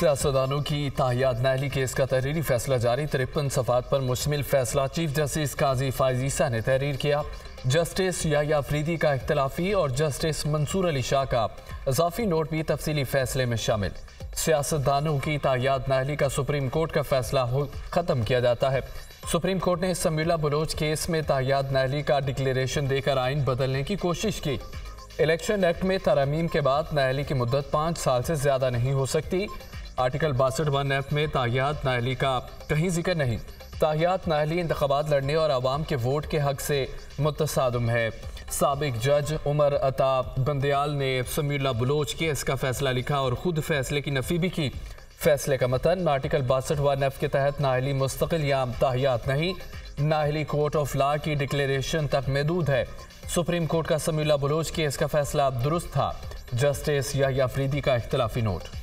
सियासतदानों की ताहियात नहली केस का तहरीरी फैसला जारी। 53 सफात पर मुश्तमिल फैसला चीफ जस्टिस काजी फाइज ईसा ने तहरीर किया। जस्टिस याह्या अफरीदी का इख्तलाफी और जस्टिस मंसूर अली शाह का इजाफी नोट भी तफसीली फैसले में शामिल। सियासतदानों की ताहियात नहली का सुप्रीम कोर्ट का फैसला ख़त्म किया जाता है। सुप्रीम कोर्ट ने समीला बलोच केस में ताहियात नहली का डिक्लेरेशन देकर आइन बदलने की कोशिश की। इलेक्शन एक्ट में तरमीम के बाद नाअहली की मुद्दत 5 साल से ज़्यादा नहीं हो सकती। आर्टिकल 62(1)(f) में ताहियात नाअहली का कहीं जिक्र नहीं। ताहियात नाअहली इंतखाबात लड़ने और आवाम के वोट के हक़ से मुतसादम है। साबिक जज उमर अता बंदयाल ने समीला बलोच केस का फ़ैसला लिखा और ख़ुद फ़ैसले की नफ़ी भी की। फ़ैसले का मतन आर्टिकल 62(1)(f) के तहत नाअहली मुस्तकिल या ताहियात नहीं, नाअहली कोर्ट ऑफ लॉ की डिक्लेरेशन तक महदूद है। सुप्रीम कोर्ट का समीला बलोच केस का फैसला दुरुस्त था। जस्टिस याह्या अफरीदी का इख्तलाफी नोट।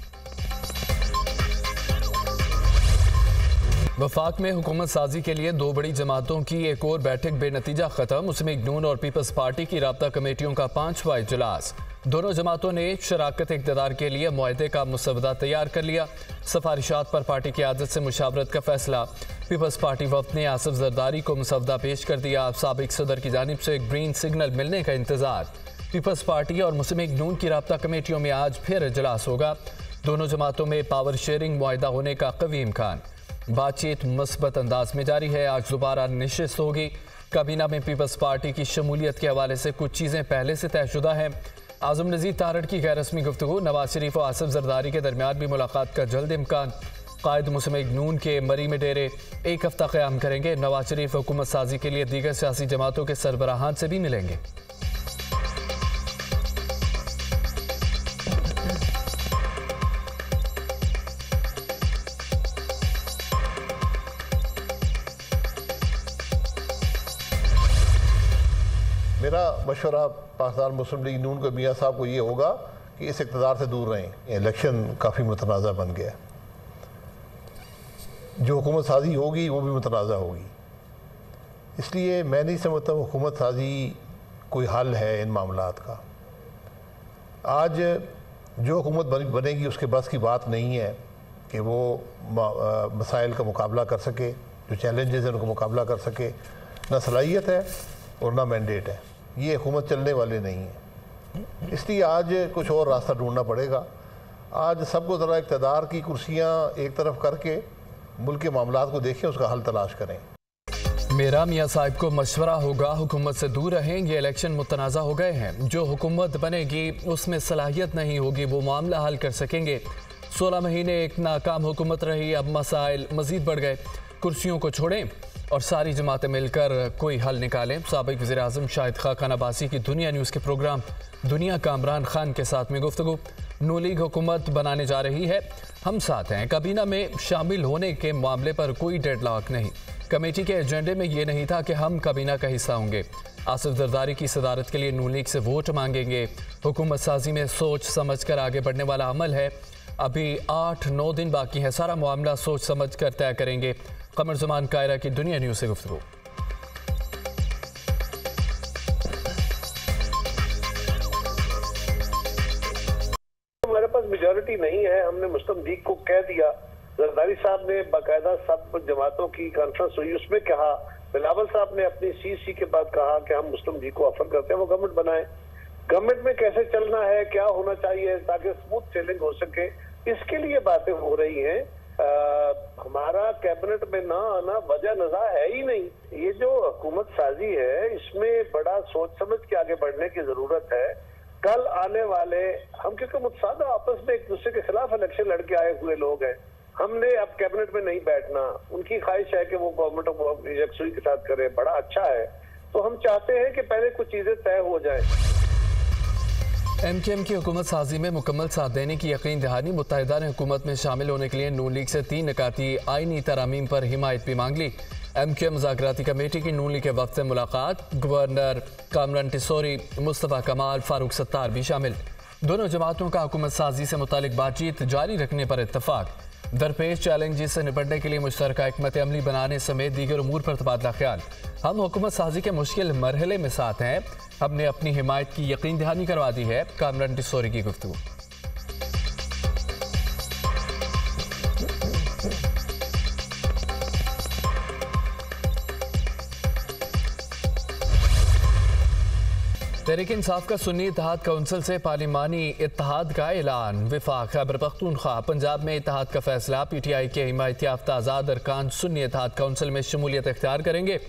वफाक में हुकूमत साजी के लिए 2 बड़ी जमातों की एक और बैठक बेनतीजा ख़त्म। उसमें नून और पीपल्स पार्टी की राब्ता कमेटियों का 5वां इजलास। दोनों जमातों ने शराकत इक़्तिदार के लिए मुआहदे का मसवदा तैयार कर लिया। सिफारिशात पर पार्टी की आदत से मुशावरत का फैसला। पीपल्स पार्टी वफ्द ने आसिफ जरदारी को मसवदा पेश कर दिया। साबिक सदर की जानिब से ग्रीन सिग्नल मिलने का इंतजार। पीपल्स पार्टी और मुस्लिम लीग नून की राब्ता कमेटियों में आज फिर इजलास होगा। दोनों जमातों में पावर शेयरिंग मुआहदा होने का कवी इम्कान। बातचीत मुस्बत अंदाज में जारी है। आज दोबारा नशिस्त होगी। काबीना में पीपल्स पार्टी की शमूलियत के हवाले से कुछ चीज़ें पहले से तयशुदा हैं। आजम नज़ीर तारड़ की गैर रस्मी गुफ्तगू। नवाज शरीफ और आसिफ जरदारी के दरमियान भी मुलाकात का जल्द इम्कान। कायद मुस्लिम नून के मरी में डेरे 1 हफ्ता क़याम करेंगे। नवाज शरीफ हुकूमत साजी के लिए दीगर सियासी जमातों के सरबराहान से भी मिलेंगे। मेरा मशवरा पाकिस्तान मुस्लिम लीग नून के मियाँ साहब को ये होगा कि इस इक़्तिदार से दूर रहें। इलेक्शन काफ़ी मुतनाज़ा बन गया। जो हुकूमत साजी होगी वो भी मुतनाज़ा होगी। इसलिए मैं नहीं समझता हुकूमत साजी कोई हल है इन मामलात का। आज जो हुकूमत बनेगी उसके बस की बात नहीं है कि वो मसाइल का मुकाबला कर सके, जो चैलेंजेस हैं उनका मुकाबला कर सके। ना सलाहियत है और ना मैंडेट है। ये हुकूमत चलने वाले नहीं है। इसलिए आज कुछ और रास्ता ढूंढना पड़ेगा। आज सबको ज़रा इक़्तिदार की कुर्सियाँ एक तरफ करके मुल्क के मामलात को देखें, उसका हल तलाश करें। मेरा मियाँ साहिब को मशवरा होगा हुकूमत से दूर रहें। ये इलेक्शन मुतनाज़ा हो गए हैं। जो हुकूमत बनेगी उसमें सलाहियत नहीं होगी, वो मामला हल कर सकेंगे। 16 महीने एक नाकाम हुकूमत रही, अब मसाइल मज़ीद बढ़ गए। कुर्सियों को छोड़ें और सारी जमातें मिलकर कोई हल निकालें। साबिक़ वज़ीर-ए-आज़म शाहिद खान अब्बासी की दुनिया न्यूज़ के प्रोग्राम दुनिया कामरान खान के साथ में गुफ्तगू। नू लीग हुकूमत बनाने जा रही है, हम साथ हैं। काबीना में शामिल होने के मामले पर कोई डेडलॉक नहीं। कमेटी के एजेंडे में ये नहीं था कि हम काबीना का हिस्सा होंगे। आसिफ जरदारी की सदारत के लिए नू लीग से वोट मांगेंगे। हुकूमत साजी में सोच समझ कर आगे बढ़ने वाला अमल है। अभी 8-9 दिन बाकी है। सारा मामला सोच समझ कर तय करेंगे। कमर जमान कायरा की दुनिया न्यूज़ से गुफ्तगू। मेजॉरिटी नहीं है। हमने मुस्लिम लीग को कह दिया। जरदारी साहब ने बाकायदा सब जमातों की कॉन्फ्रेंस हुई, उसमें कहा। बिलावल साहब ने अपनी सीसी के बाद कहा कि हम मुस्लिम लीग को ऑफर करते हैं वो गवर्नमेंट बनाए। गवर्नमेंट में कैसे चलना है, क्या होना चाहिए ताकि स्मूथ सेलिंग हो सके, इसके लिए बातें हो रही हैं। हमारा कैबिनेट में ना आना वजह नजा है ही नहीं। ये जो हुकूमत साजी है इसमें बड़ा सोच समझ के आगे बढ़ने की जरूरत है। कल आने वाले हम, क्योंकि मुतसादा आपस में एक दूसरे के खिलाफ इलेक्शन लड़के आए हुए लोग हैं, हमने अब कैबिनेट में नहीं बैठना। उनकी ख्वाहिश है कि वो गवर्नमेंट ऑफ यकसुई के साथ करे, बड़ा अच्छा है। तो हम चाहते हैं कि पहले कुछ चीज़ें तय हो जाएं। एमकेएम की हुकूमत साजी में मुकम्मल साथ देने की यकीन दहानी। मुत्तहिदा ने हुकूमत में शामिल होने के लिए नून लीग से 3 निकाती आइनी तरामीम पर हिमायत भी मांग ली। एमकेएम मुज़ाकराती कमेटी की नून लीग के वक्त से मुलाकात। गवर्नर कामरान टेसोरी, मुस्तफ़ा कमाल, फारूक सत्तार भी शामिल। दोनों जमातों का हुकूमत साजी से मुतालिक बातचीत जारी रखने पर इत्तफाक। दरपेश चैलेंजेस से निपटने के लिए मुश्तरका हिकमत अमली बनाने समेत दीगर उमूर पर तबादला ख्याल। हम हुकूमत साजी के मुश्किल मरहले में साथ हैं। हमने अपनी हिमायत की यकीन दहानी करवा दी है। कामरान टेसोरी की गुफ्तगू। तहरीक इंसाफ का सुन्नी इत्तेहाद काउंसिल से पार्लिमानी इत्तेहाद का ऐलान। वफाक खैबर पख्तूनख्वा पंजाब में इत्तेहाद का फैसला। PTI के हिमायत याफ्ता आज़ाद अरकान सुन्नी इत्तेहाद काउंसिल में शमूलियत इख्तियार करेंगे।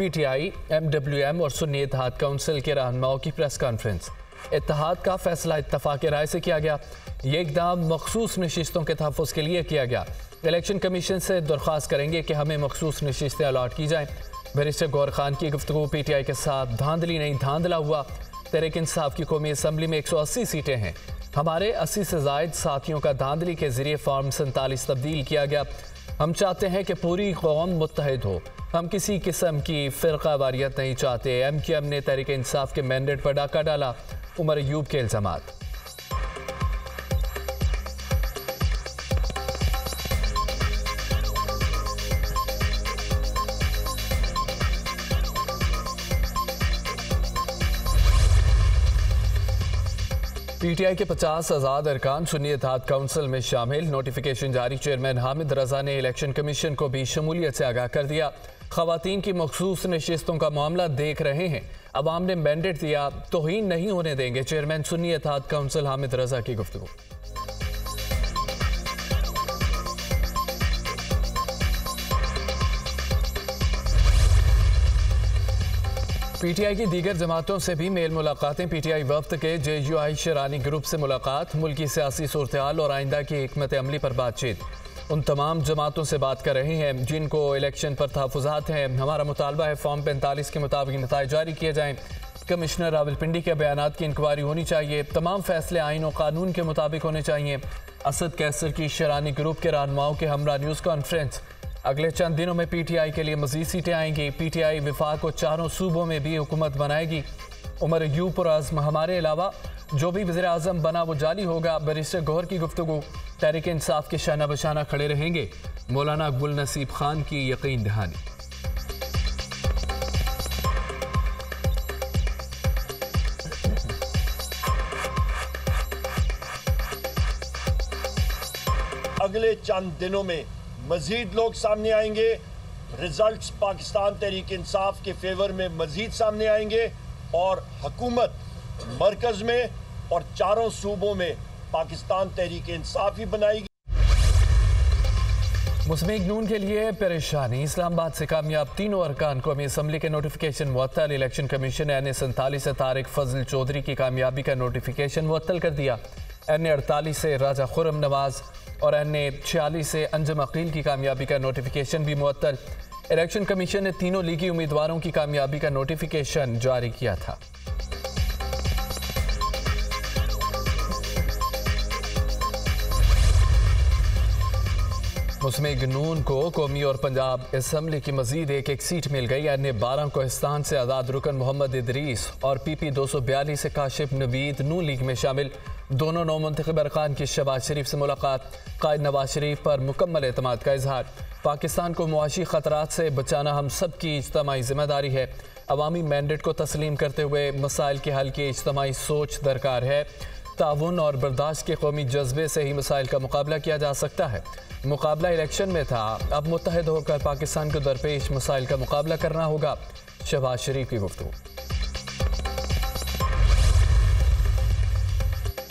PTI, MWM और सुन्नी इत्तेहाद काउंसिल के रहनुमाओं की प्रेस कॉन्फ्रेंस। इत्तेहाद का फैसला इत्तफाक राय से किया गया। ये इक़दाम मखसूस नशिस्तों के तहफ़्फ़ुज़ के लिए किया गया। इलेक्शन कमीशन से दरख्वास्त करेंगे कि हमें मखसूस नशिस्तें अलाट की जाएँ। बैरिस्टर गौर खान की गुफ्तगू PTI के साथ धांधली नहीं धांधला हुआ। तहरीक इंसाफ की कौमी असम्बली में 180 सीटें हैं। हमारे 80 से ज़ायद साथियों का धांधली के ज़रिए फॉर्म 47 तब्दील किया गया। हम चाहते हैं कि पूरी कौम मुत्तहद हो। हम किसी किस्म की फ़िरका वारियत नहीं चाहते। MQM ने तहरीक इंसाफ के मैंडेट पर डाका डाला। उमर अयूब के इल्ज़ामात। PTI के 50 आज़ाद अरकान सुन्नी इत्तेहाद काउंसिल में शामिल। नोटिफिकेशन जारी। चेयरमैन हामिद रजा ने इलेक्शन कमीशन को भी शमूलियत से आगाह कर दिया। ख़वातीन की मखसूस नशिस्तों का मामला देख रहे हैं। अवाम ने मैंडेट दिया, तौहीन नहीं होने देंगे। चेयरमैन सुन्नी इत्तेहाद काउंसिल हामिद रजा की गुफ्तगू। PTI की दीगर जमातों से भी मेल मुलाकातें। PTI वफ्त के JUI शरानी ग्रुप से मुलाकात। मुल्की सियासी सूरतेहाल और आइंदा की हिकमत अमली पर बातचीत। उन तमाम जमातों से बात कर रहे हैं जिनको इलेक्शन पर तहफ़ुज़ात हैं। हमारा मुतालबा है फॉर्म 45 के मुताबिक नताइज जारी किए जाएँ। कमिश्नर रावलपिंडी के बयानात की इंक्वायरी होनी चाहिए। तमाम फैसले आइन और कानून के मुताबिक होने चाहिए। असद कैसर की शरानी ग्रुप के रहनुमाओं के हमरा न्यूज़ कॉन्फ्रेंस। अगले चंद दिनों में PTI के लिए मज़ीद सीटें आएंगी। PTI विफाक और चारों सूबों में भी हुकूमत बनाएगी। उमर अयूब और आज़म हमारे अलावा जो भी वज़ीर आज़म बना वो जाली होगा। बैरिस्टर गौहर की गुफ्तगू। तहरीक इंसाफ के शाना बशाना खड़े रहेंगे। मौलाना गुल नसीब खान की यकीन दहानी। अगले चंद दिनों में मज़ीद लोग सामने आएंगे। रिजल्ट्स पाकिस्तान तहरीक इंसाफ के फेवर में मज़ीद सामने आएंगे और हकूमत मरकज़ में और चारों सूबों में पाकिस्तान तहरीक इंसाफ ही बनाएगी। मुस्लिम नून के लिए परेशानी। इस्लामाबाद से कामयाब तीनों अरकान कौमी असम्बली के नोटिफिकेशन मुअत्तल। इलेक्शन कमीशन N47 से तारिक फजल चौधरी की कामयाबी का नोटिफिकेशन मुअत्तल कर दिया। N48 से राजा खुर्रम नवाज और N46 से अंजुम अकील की कामयाबी का नोटिफिकेशन भी मुअत्तल। इलेक्शन कमीशन ने तीनों लीगी उम्मीदवारों की कामयाबी का नोटिफिकेशन जारी किया था। मुस्लिम नून को कौमी और पंजाब असम्बली की मजीद एक सीट मिल गई। N12 कोहिस्तान से आज़ाद रुकन मोहम्मद इदरीस और PP 242 से काशिफ नवीद नून लीग में शामिल। दोनों नौमुंतखब अरकान की शहबाज शरीफ से मुलाकात। कायद नवाज शरीफ पर मुकम्मल एतमाद का इजहार। पाकिस्तान को मुआशी खतरात से बचाना हम सब की इज्तमाई जिम्मेदारी है। अवामी मैंडेट को तस्लीम करते हुए मसाइल के हल की इज्तमाई सोच दरकार है। ताउन और बर्दाश्त के कौमी जज्बे से ही मसाइल का मुकाबला किया जा सकता है। मुकाबला इलेक्शन में था, अब मुत्तहद होकर पाकिस्तान को दरपेश मसाइल का मुकाबला करना होगा। शहबाज शरीफ की गुफ्तगू।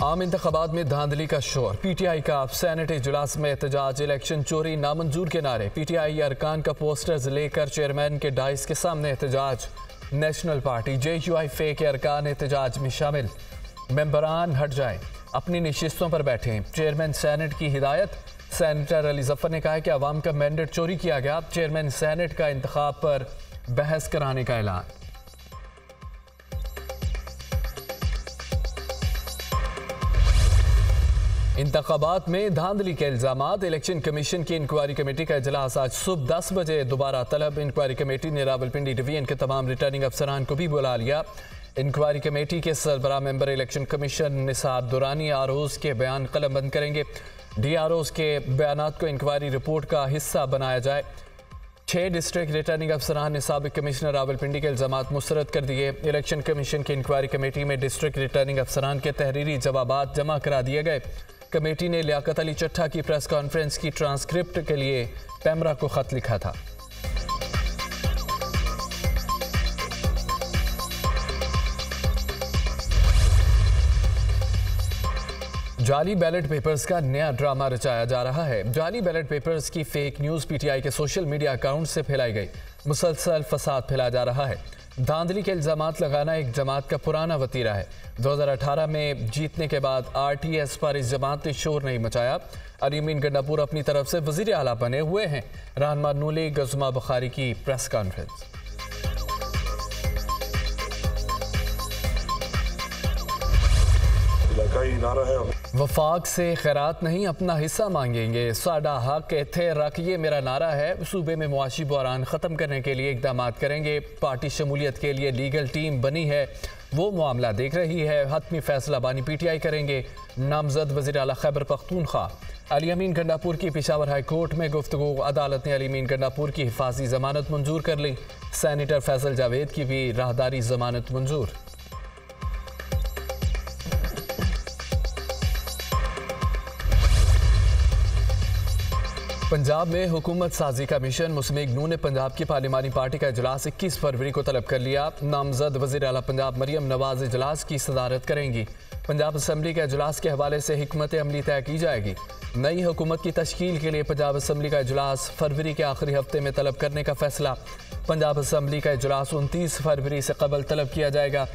आम इंतखाबात में धांधली का शोर। PTI का सैनेट इजलास में एहतजाज। इलेक्शन चोरी नामंजूर के नारे। PTI अरकान का पोस्टर्स लेकर चेयरमैन के डाइस के सामने एहतजाज। नेशनल पार्टी JUI के अरकान एहतजाज में शामिल। मेंबरान हट जाएं, अपनी नशिस्तों पर बैठें। चेयरमैन सैनेट की हिदायत। सैनेटर अली जफर ने कहा है कि आवाम का मैंडेट चोरी किया गया। चेयरमैन सैनेट का इंतखाब पर बहस कराने का ऐलान। इंतखाबात में धांधली के इल्ज़ामात। इलेक्शन कमीशन की इंक्वायरी कमेटी का इजलास आज सुबह 10 बजे दोबारा तलब। इंक्वायरी कमेटी ने रावलपिंडी डिवीजन के तमाम रिटर्निंग अफसरान को भी बुला लिया। इंक्वायरी कमेटी के सरबराह member election commission Nisar Durrani ROs के बयान कलम बंद करेंगे। DROs के बयानात को इंक्वायरी रिपोर्ट का हिस्सा बनाया जाए। 6 डिस्ट्रिक्ट रिटर्निंग अफसरान ने साबिक कमिश्नर रावलपिंडी के इल्ज़ामात मुस्तरद कर दिए। इलेक्शन कमीशन की इंक्वायरी कमेटी में डिस्ट्रिक्ट रिटर्निंग अफसरान के तहरीरी जवाबात जमा करा दिए गए। कमेटी ने लियाकत अली चट्टा की प्रेस कॉन्फ्रेंस की ट्रांसक्रिप्ट के लिए पैमरा को ख़त लिखा था। जाली बैलेट पेपर्स का नया ड्रामा रचाया जा रहा है। जाली बैलेट पेपर्स की फेक न्यूज़ पीटीआई के सोशल मीडिया अकाउंट से फैलाई गई। मुसलसल फसाद फैलाया जा रहा है। धांधली के इल्ज़ामात लगाना एक जमात का पुराना वतीरा है। 2018 में जीतने के बाद आरटीएस पर इस जमात ने शोर नहीं मचाया। अली अमीन गंडापुर अपनी तरफ से वज़ीर आला बने हुए हैं। रहनुमा नूली गज़मा बुखारी की प्रेस कॉन्फ्रेंस। वफाक से खैरात नहीं, अपना हिस्सा मांगेंगे। साडा हक इत्थे रख, ये मेरा नारा है। सूबे में मुआशी बहरान ख़त्म करने के लिए इकदाम करेंगे। पार्टी शमूलियत के लिए लीगल टीम बनी है, वो मामला देख रही है। हतमी फैसला बानी पीटीआई करेंगे। नामजद वज़ीर आला खैबर पख्तूनख्वा। अली अमीन गंडापुर की पिशावर हाई कोर्ट में गुफ्तगू। अदालत ने अली अमीन गंडापुर की हिफाजी जमानत मंजूर कर ली। सैनीटर फैसल जावेद की भी राहदारी जमानत मंजूर। पंजाब में हुकूमत साजी का मिशन। मुस्लिम लीग नू ने पंजाब की पार्लिमानी पार्टी का इजलास 21 फरवरी को तलब कर लिया। नामजद वज़ीर आला पंजाब मरियम नवाज इजलास की सदारत करेंगी। पंजाब असम्बली के इजलास के हवाले से हिकमत अमली तय की जाएगी। नई हुकूमत की तश्कील के लिए पंजाब असम्बली का इजलास फरवरी के आखिरी हफ्ते में तलब करने का फैसला। पंजाब असम्बली का इजलास 29 फरवरी से कबल तलब किया जाएगा।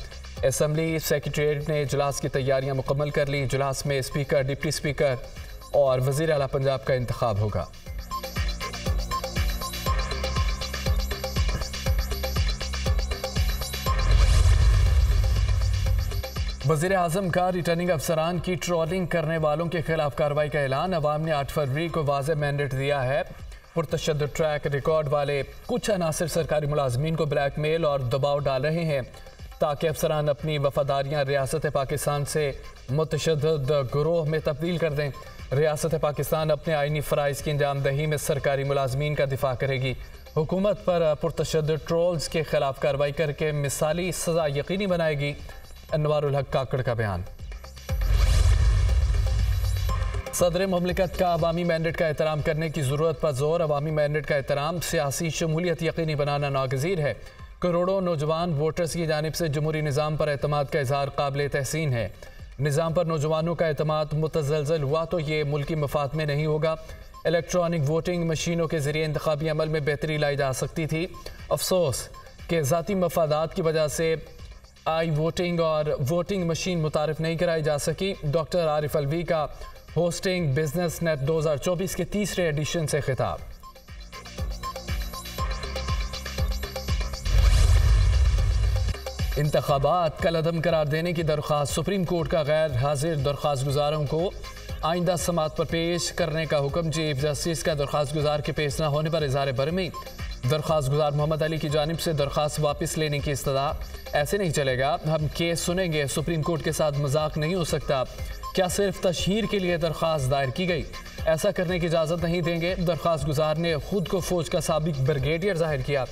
असम्बली सेक्रेटेरिएट ने इजलास की तैयारियाँ मुकम्मल कर ली। इजलास में स्पीकर, डिप्टी स्पीकर और वज़ीर आला पंजाब का इंतखाब होगा। वज़ीर आज़म का रिटर्निंग अफसरान की ट्रोलिंग करने वालों के खिलाफ कार्रवाई का ऐलान। अवाम ने 8 फरवरी को वाज़े मैंडेट दिया है। पुरतशद्दुद ट्रैक रिकॉर्ड वाले कुछ अनासर सरकारी मुलाजमीन को ब्लैकमेल और दबाव डाल रहे हैं ताकि अफसरान अपनी वफादारियाँ रियासत पाकिस्तान से मुतशद्दद ग्रोह में तब्दील कर दें। रियासत पाकिस्तान अपने आइनी फ़राइज़ की अंजाम दही में सरकारी मुलाजमीन का दिफा करेगी। हुकूमत पर पुरतशद्दुद ट्रोल्स के खिलाफ कार्रवाई करके मिसाली सज़ा यकीनी बनाएगी। अनवारुल हक काकड़ का बयान। सदर मुमलिकत का अवामी मैंडेट का एहतराम करने की ज़रूरत पर जोर। अवामी मैंडेट का एहतराम सियासी शमूलियत यकीनी बनाना नागज़ीर है। करोड़ों नौजवान वोटर्स की जानिब से जमहूरी निज़ाम पर एतमाद का इजहार काबिल तहसीन है। निज़ाम पर नौजवानों का एतमाद मुतज़लज़ल हुआ तो ये मुल्की मफाद में नहीं होगा। इलेक्ट्रॉनिक वोटिंग मशीनों के ज़रिए इंतखाबी अमल में बेहतरी लाई जा सकती थी। अफसोस के ज़ाती मफादात की वजह से आई वोटिंग और वोटिंग मशीन मुतारफ़ नहीं कराई जा सकी। डॉक्टर आरिफ अलवी का होस्टिंग बिजनेस नेट 2024 के तीसरे एडिशन से खिताब। इंतखाबात कल अदम करार देने की दरख्वास्त। सुप्रीम कोर्ट का गैर हाजिर दरख्वास्त गुजारों को आइंदा समात पर पेश करने का हुक्म। चीफ जस्टिस का दरख्वास्त गुजार के पेश न होने पर इजहार बरमी। दरख्वास्त गुजार मोहम्मद अली की जानिब से दरख्वास्त वापस लेने की इस्तदा। ऐसे नहीं चलेगा, हम केस सुनेंगे। सुप्रीम कोर्ट के साथ मजाक नहीं हो सकता। क्या सिर्फ तशहीर के लिए दरख्वास्त दायर की गई? ऐसा करने की इजाज़त नहीं देंगे। दरख्वास्त गुजार ने खुद को फौज का साबिक ब्रिगेडियर जाहिर किया।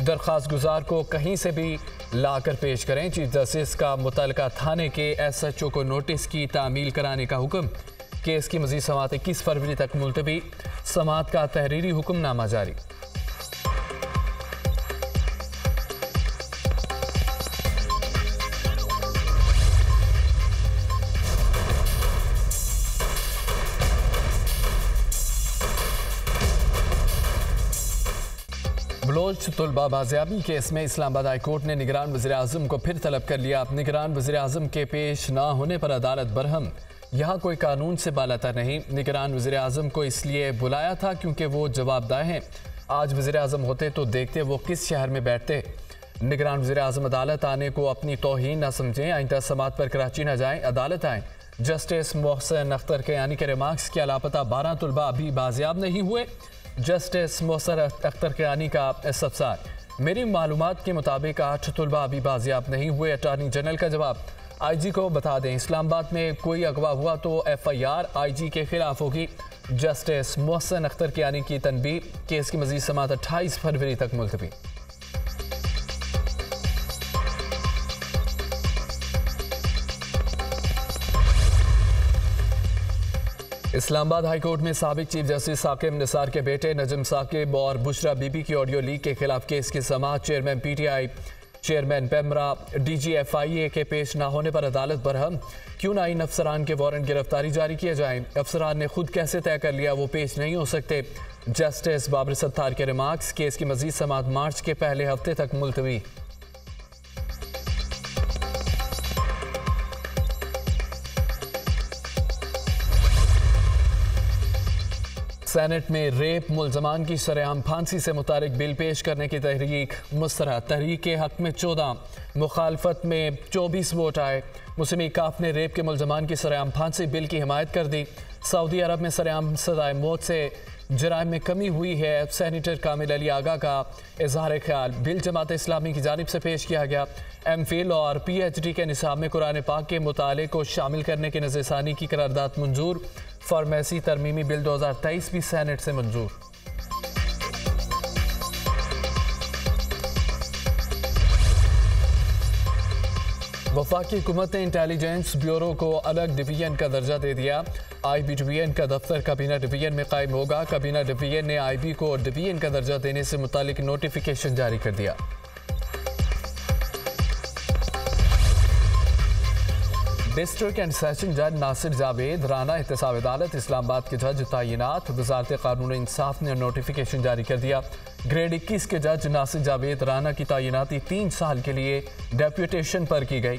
दरख्वास्त गुजार को कहीं से भी ला कर पेश करें। चीफ जस्टिस का मुतलका थाने के SHO को नोटिस की तामील कराने का हुक्म। केस की मजीद समात 21 फरवरी तक मुलतवी। समात का तहरीरी हुक्मनामा जारी। बलोच तलबा बाजियाबी केस में इस्लामाबाद हाई कोर्ट ने निगरान वज़ीर आज़म को फिर तलब कर लिया। निगरान वज़ीर आज़म के पेश ना होने पर अदालत बरहम। यहाँ कोई कानून से बालातर नहीं। निगरान वज़ीर आज़म को इसलिए बुलाया था क्योंकि वो जवाबदाह हैं। आज वज़ीर आज़म होते तो देखते वो किस शहर में बैठते। निगरान वज़ीर आज़म अदालत आने को अपनी तौहीन ना समझें। आइंदा समात पर कराची ना जाएँ, अदालत आएँ। जस्टिस मोहसिन अख्तर कयानी के रिमार्क्स के लापता 12 तलबा अभी बाजियाब नहीं हुए। जस्टिस मोहसिन अख्तर कयानी का इस्तफसार। मेरी मालूमात के मुताबिक 8 तलबा अभी बाजियाब नहीं हुए। अटारनी जनरल का जवाब। IG को बता दें इस्लामाबाद में कोई अगवा हुआ तो FIR IG के खिलाफ होगी। जस्टिस मोहसिन अख्तर कयानी की तनबीह। केस की मजीद समात 28 फरवरी तक मुलतवी। इस्लामाबाद हाई कोर्ट में साबिक चीफ जस्टिस साकिब निसार के बेटे नजम साकिब और बुशरा बीबी की ऑडियो लीक के खिलाफ केस की समाअत। Chairman PTI chairman PEMRA DGFIA के पेश ना होने पर अदालत बरहम, क्यों ना इन अफसरान के वारंट गिरफ्तारी जारी किए जाएं, अफसरान ने खुद कैसे तय कर लिया वो पेश नहीं हो सकते। जस्टिस बाबर सत्तार के रिमार्क्स। केस की मजीद समाअत मार्च के पहले हफ्ते तक मुलतवी। सेनेट में रेप मुलजमान की शरेआम फांसी से मुतालिक बिल पेश करने की तहरीक मुस्तरद। तहरीक के हक में 14, मुखालफत में 24 वोट आए। मुस्लिम इकाफ ने रेप के मुलजमान की शरेआम फांसी बिल की हिमायत कर दी। सऊदी अरब में शरेआम सजाए मौत से जराइम में कमी हुई है। सैनीटर कामिल अली आगा का इजहार ख्याल। बिल जमात इस्लामी की जानिब से पेश किया गया। MPhil और PhD के निसाब में कुरान पाक के मुताले को शामिल करने के नज़रसानी की करारदाद मंजूर। फार्मेसी तरमीमी बिल 2023 भी सैनेट से मंजूर। वफाकी हुकूमत ने इंटेलिजेंस ब्यूरो को अलग डिवीजन का दर्जा दे दिया। IB डिवीजन का दफ्तर काबीना डिवीजन में कायम होगा। काबीना डिवीजन ने IB को डिवीजन का दर्जा देने से मुतालिक नोटिफिकेशन जारी कर दिया। डिस्ट्रिक्ट एंड सेशन जज नासिर जावेद राना एहतसाब अदालत इस्लामाबाद के जज तैनात। वजारत कानून इंसाफ ने नोटिफिकेशन जारी कर दिया। ग्रेड 21 के जज नासिर जावेद राना की तैनाती 3 साल के लिए डेप्यूटेशन पर की गई।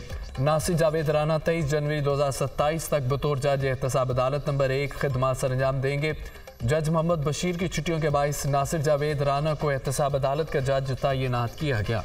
नासिर जावेद राना 23 जनवरी 2027 तक बतौर जज एहतसाब अदालत नंबर 1 खिदमत सरंजाम देंगे। जज मोहम्मद बशीर की छुट्टियों के बायस नासिर जावेद राना को एहतसाब अदालत का जज तैनात किया गया।